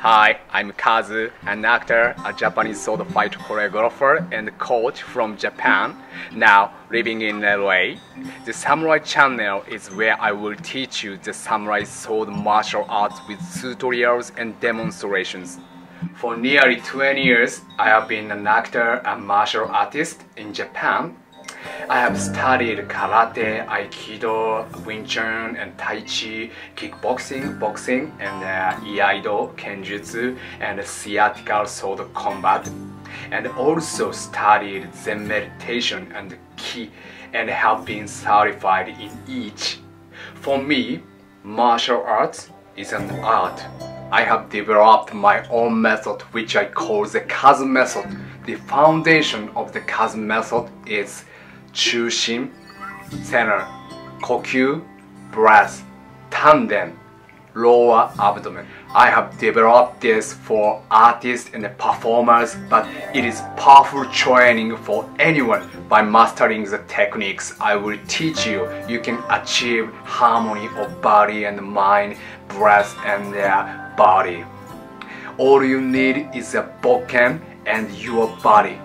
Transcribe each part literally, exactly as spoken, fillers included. Hi, I'm Kazu, an actor, a Japanese sword fight choreographer and coach from Japan, now living in L A. The Samurai channel is where I will teach you the samurai sword martial arts with tutorials and demonstrations. For nearly twenty years, I have been an actor and martial artist in Japan. I have studied karate, aikido, Wing Chun, and Tai Chi, kickboxing, boxing, and uh, iaido, kenjutsu, and theatrical sword combat, and also studied Zen meditation and Ki, and have been certified in each. For me, martial arts is an art. I have developed my own method, which I call the Kaz Method. The foundation of the Kaz Method is Chūshin, center, kokyu, breath, tanden, lower abdomen. I have developed this for artists and performers, but it is powerful training for anyone. By mastering the techniques I will teach you, you can achieve harmony of body and mind, breath and uh, body. All you need is a bokken and your body.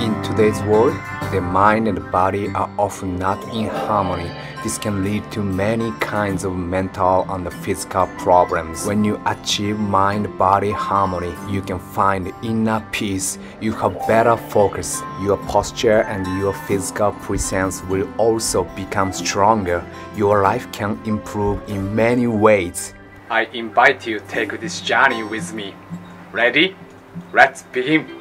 In today's world, the mind and body are often not in harmony. This can lead to many kinds of mental and physical problems. When you achieve mind-body harmony, you can find inner peace. You have better focus. Your posture and your physical presence will also become stronger. Your life can improve in many ways. I invite you to take this journey with me. Ready? Let's begin!